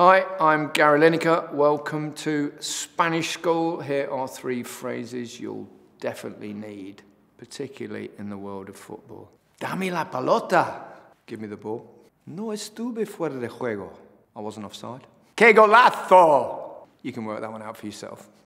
Hi, I'm Gary Lineker. Welcome to Spanish School. Here are three phrases you'll definitely need, particularly in the world of football. Dame la pelota. Give me the ball. No estuve fuera de juego. I wasn't offside. Que golazo. You can work that one out for yourself.